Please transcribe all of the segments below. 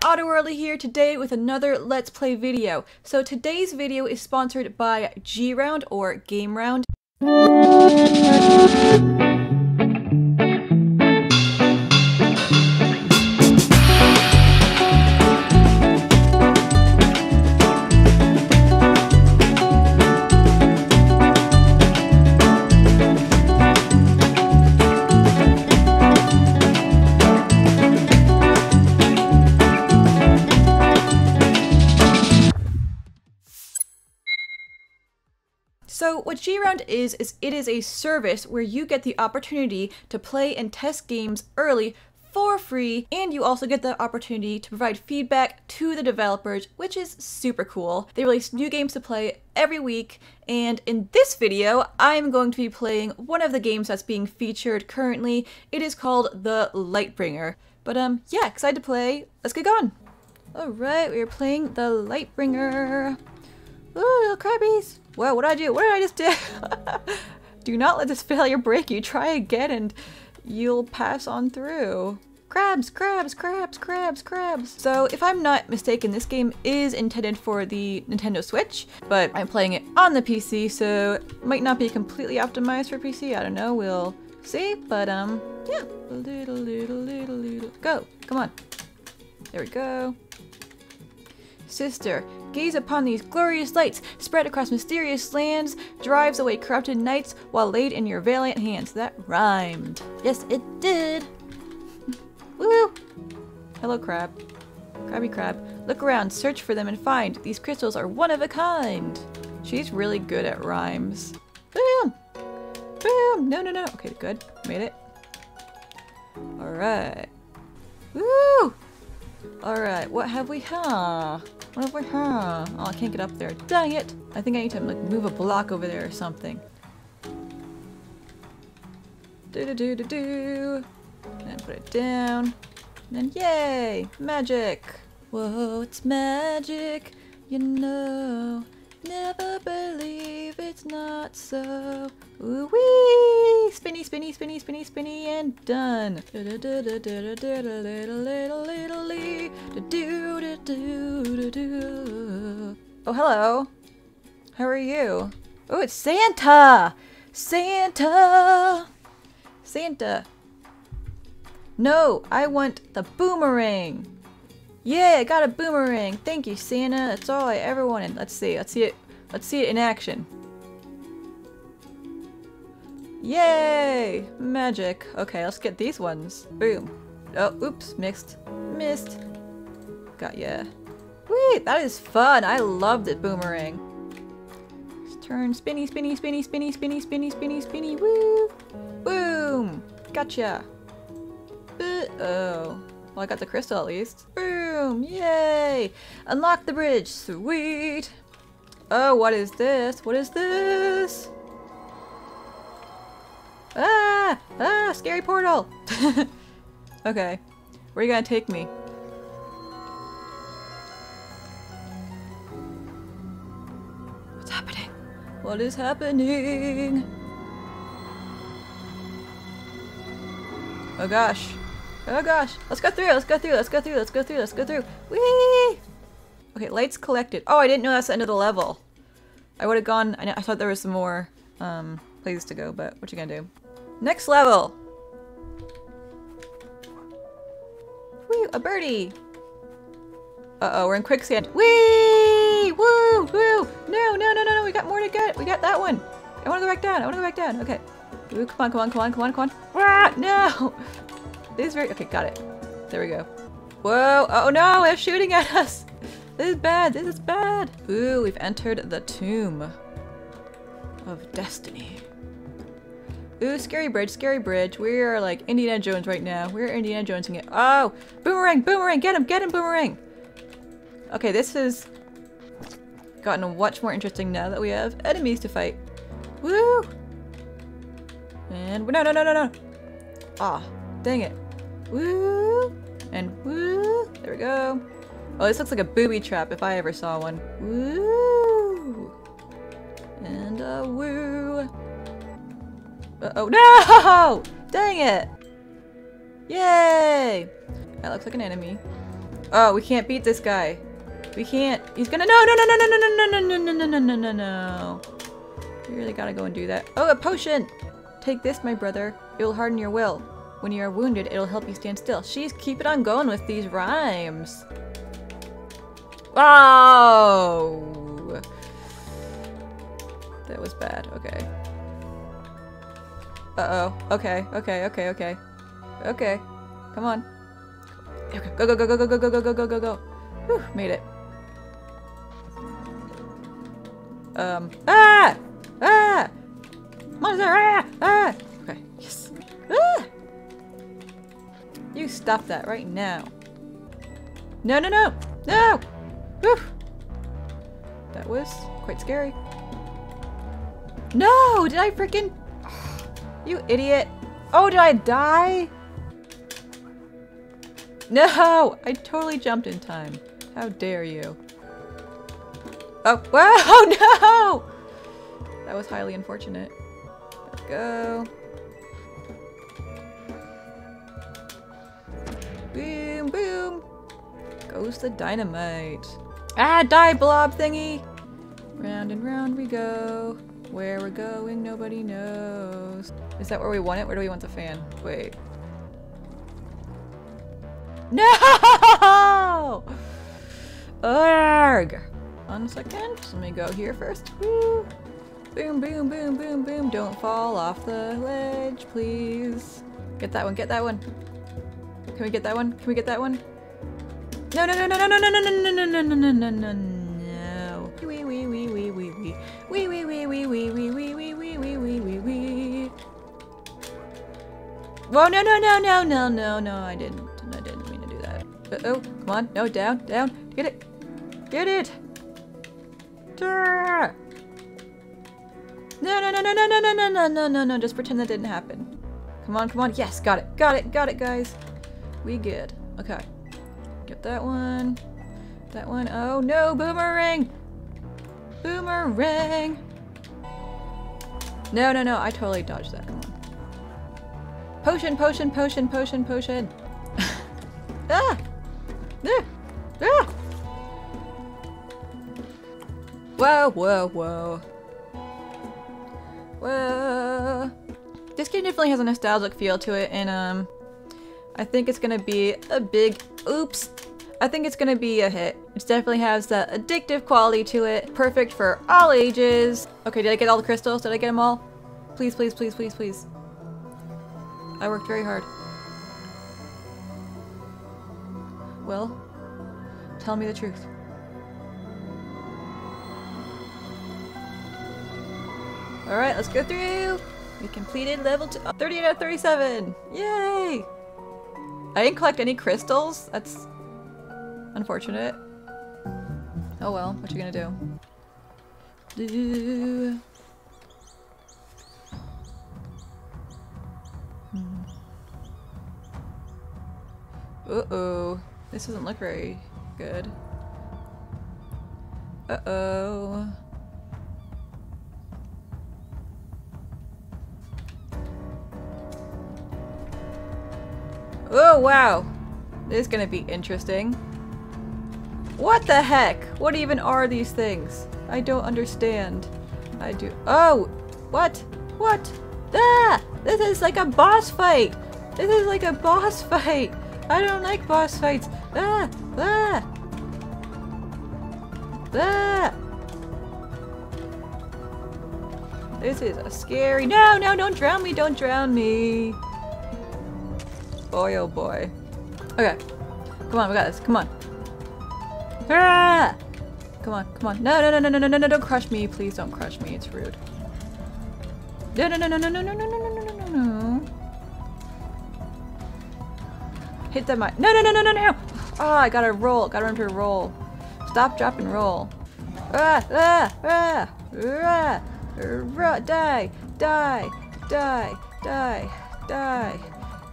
OtterWorldly here today with another Let's Play video. So today's video is sponsored by G.Round or G.Round. So what G.Round is it is a service where you get the opportunity to play and test games early for free, and you also get the opportunity to provide feedback to the developers, which is super cool. They release new games to play every week, and in this video, I'm going to be playing one of the games that's being featured currently. It is called The Lightbringer. But yeah, excited to play. Let's get going. All right, we are playing The Lightbringer. Ooh, little crabbies. Whoa, what did I do? What did I just do? Do not let this failure break you. Try again and you'll pass on through. Crabs, crabs, crabs, crabs, crabs. So if I'm not mistaken, this game is intended for the Nintendo Switch, but I'm playing it on the PC, so it might not be completely optimized for PC. I don't know, we'll see, but yeah. Go, come on. There we go. Sister, gaze upon these glorious lights spread across mysterious lands, drives away corrupted knights while laid in your valiant hands. That rhymed. Yes, it did. Woo! Hello, crab. Crabby crab. Look around, search for them, and find. These crystals are one of a kind. She's really good at rhymes. Boom! Boom! No. Okay, good. Made it. All right. Woo! All right. What have we? Oh, I can't get up there. Dang it! I think I need to like move a block over there or something. And then put it down. And then yay! Magic! Whoa, it's magic! You know, never believe it's not so. Ooh wee! Spinny, spinny, spinny, spinny, spinny, and done. Oh, hello. How are you? Oh, it's Santa! Santa! Santa! No, I want the boomerang! Yeah, I got a boomerang! Thank you, Santa! That's all I ever wanted. Let's see it in action. Yay! Magic. Okay, let's get these ones. Boom. Oh, oops, missed. Got ya. Wait, that is fun. I love the boomerang. Let's turn spinny, spinny, spinny, spinny, spinny, spinny, spinny, spinny. Woo! Boom! Gotcha. Uh-oh. Well, I got the crystal at least. Boom! Yay! Unlock the bridge. Sweet! Oh, what is this? What is this? Ah! Ah! Scary portal! Okay. Where are you gonna take me? What's happening? What is happening? Oh gosh. Oh gosh. Let's go through! Let's go through! Let's go through! Let's go through! Let's go through! Whee! Okay, lights collected. Oh, I didn't know that's the end of the level. I would have gone... I thought there was some more places to go, but what you gonna do? Next level! Woo! A birdie! Uh-oh, we're in quicksand. Whee! Woo! Woo! No, we got more to get! We got that one! I wanna go back down, okay. Ooh, come on. Ah, no! This is very... Okay, got it. There we go. Whoa! Oh no, they're shooting at us! This is bad! Ooh, we've entered the tomb of destiny. Ooh, scary bridge. We are like Indiana Jones right now. We're Indiana Jonesing it. Oh! Boomerang! Get him, boomerang! Okay, this has gotten much more interesting now that we have enemies to fight. Woo! And no! Ah, dang it. Woo! And woo! There we go. Oh, this looks like a booby trap if I ever saw one. Woo! And a woo! Uh-oh, no! Dang it! Yay! That looks like an enemy. Oh, we can't beat this guy. We can't. He's gonna. No. You really gotta go and do that. Oh, a potion! Take this, my brother. It will harden your will. When you are wounded, it'll help you stand still. She's keeping on going with these rhymes. Oh! That was bad. Okay. Uh-oh. Okay. Come on. Go. Whew, made it. Ah! Ah! Monster! Ah! Ah! Okay. Yes. Ah! You stop that right now. No! Whew. That was quite scary. No! Did I freaking... You idiot. Oh, did I die? No! I totally jumped in time. How dare you. Oh, wow! Oh, no! That was highly unfortunate. Let's go. Boom, boom. Goes the dynamite. Ah, die blob thingy! Round and round we go. Where we're going, nobody knows. Is that where we want it? Where do we want the fan? Wait. No! Arrgh! One second. Let me go here first. Woo. Boom, boom, boom, boom, boom. Don't fall off the ledge, please. Get that one, get that one. Can we get that one? Can we get that one? No. Wee. Whoa, no, I didn't mean to do that. Uh-oh, come on, no, down. Get it. No, just pretend that didn't happen. Come on. Yes, got it, guys. We good. Okay. Get that one. That one. Oh no, boomerang! Boomerang! No, I totally dodged that one. Potion! Ah! Ah! Whoa. This game definitely has a nostalgic feel to it, and I think it's gonna be a big oops. I think it's gonna be a hit. It definitely has that addictive quality to it. Perfect for all ages. Okay, did I get all the crystals? Did I get them all? Please. I worked very hard. Well, tell me the truth. Alright, let's go through. We completed level 38 out of 37. Yay! I didn't collect any crystals. That's unfortunate. Oh well, what you gonna do? Uh-oh. This doesn't look very good. Uh-oh. Oh wow, this is gonna be interesting. What the heck? What even are these things? I don't understand. I do. Oh, what? Ah! This is like a boss fight. I don't like boss fights. Ah! This is a scary. No! Don't drown me. Boy, oh boy. Okay. Come on, we got this. Come on. Ah! Come on. No, don't crush me. Please don't crush me. It's rude. No. Hit the mic. No. Oh, I gotta roll. Gotta remember to roll. Stop, drop, and roll. Die.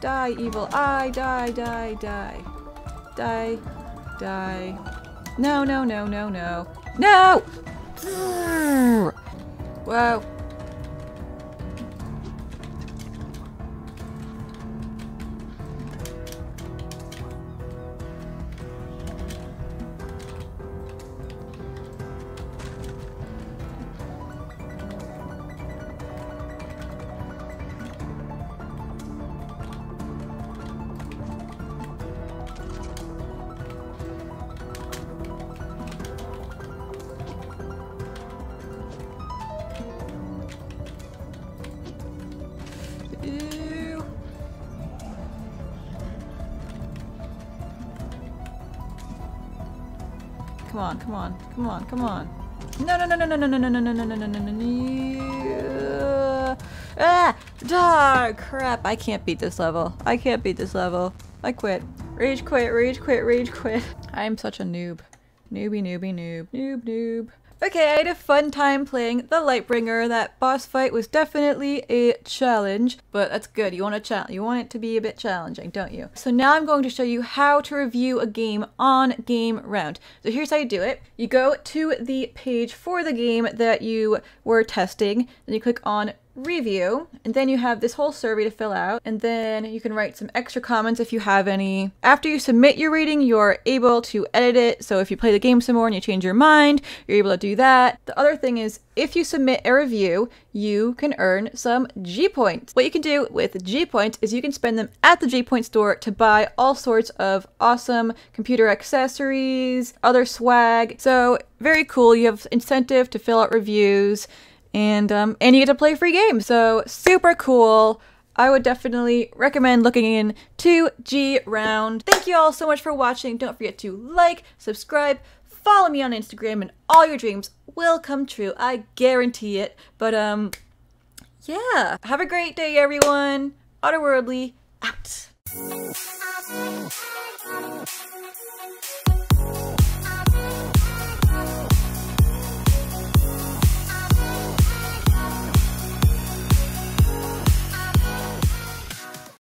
Die, evil eye, die. No. No! Whoa. Come on, come on, come on, come on. No, no, no, no, no, no, no, no, no, no, no, no, no, no, no. Ah! Darn! Crap, I can't beat this level. I can't beat this level. I quit. Rage quit, rage quit, rage quit. I am such a noob. Noobie, noobie, noob. Noob, noob. Okay, I had a fun time playing The Lightbringer. That boss fight was definitely a challenge, but that's good. You want it to be a bit challenging, don't you? So now I'm going to show you how to review a game on G.Round. So here's how you do it. You go to the page for the game that you were testing, then you click on review, and then you have this whole survey to fill out, and then you can write some extra comments if you have any. After you submit your rating, you're able to edit it, so if you play the game some more and you change your mind, you're able to do that. The other thing is, if you submit a review, you can earn some G points. What you can do with G points is you can spend them at the G point store to buy all sorts of awesome computer accessories, other swag. So very cool. You have incentive to fill out reviews, and you get to play free games. So super cool. I would definitely recommend looking into G.Round. Thank you all so much for watching. Don't forget to like, subscribe, follow me on Instagram, and all your dreams will come true. I guarantee it. But yeah, have a great day, everyone. OtterWorldly out.